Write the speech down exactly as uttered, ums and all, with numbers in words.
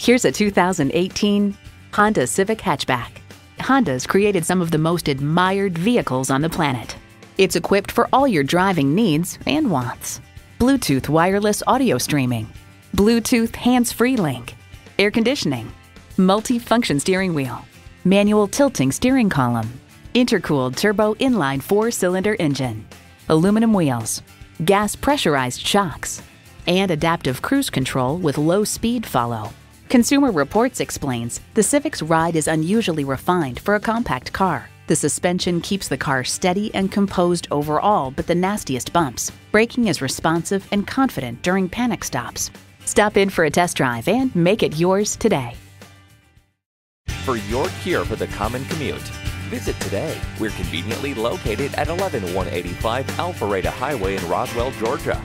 Here's a two thousand eighteen Honda Civic hatchback. Honda's created some of the most admired vehicles on the planet. It's equipped for all your driving needs and wants. Bluetooth wireless audio streaming, Bluetooth hands-free link, air conditioning, multi-function steering wheel, manual tilting steering column, intercooled turbo inline four-cylinder engine, aluminum wheels, gas pressurized shocks, and adaptive cruise control with low speed follow. Consumer Reports explains, the Civic's ride is unusually refined for a compact car. The suspension keeps the car steady and composed overall, but the nastiest bumps. Braking is responsive and confident during panic stops. Stop in for a test drive and make it yours today. For your cure for the common commute, visit today. We're conveniently located at eleven one eighty-five Alpharetta Highway in Roswell, Georgia.